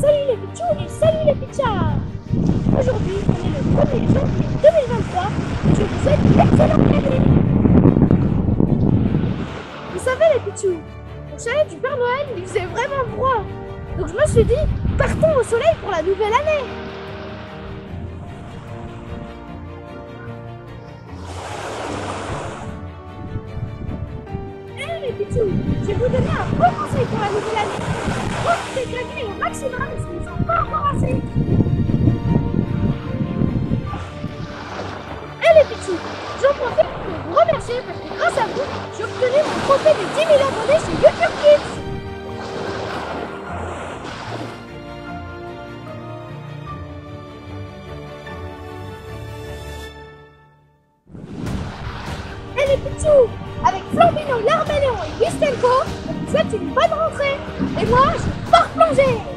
Salut les pitchounes et salut les pitchards. Aujourd'hui, on est le 1er janvier 2023 et je vous souhaite une excellente année. Vous savez les pitchounes, au chalet du Père Noël, il faisait vraiment froid. Donc je me suis dit, partons au soleil pour la nouvelle année. Je vais vous donner un bon conseil pour la nouvelle année. Profitez de la grille au maximum si vous ne sont pas encore assez. Et les petits, j'en profite pour vous remercier parce que grâce à vous, j'ai obtenu mon trophée des 10 000 abonnés sur YouTube Kids. Et les petits, avec Flambino, Larmeleon et Wistenco, je vous souhaite une bonne rentrée. Et moi, je pars plonger.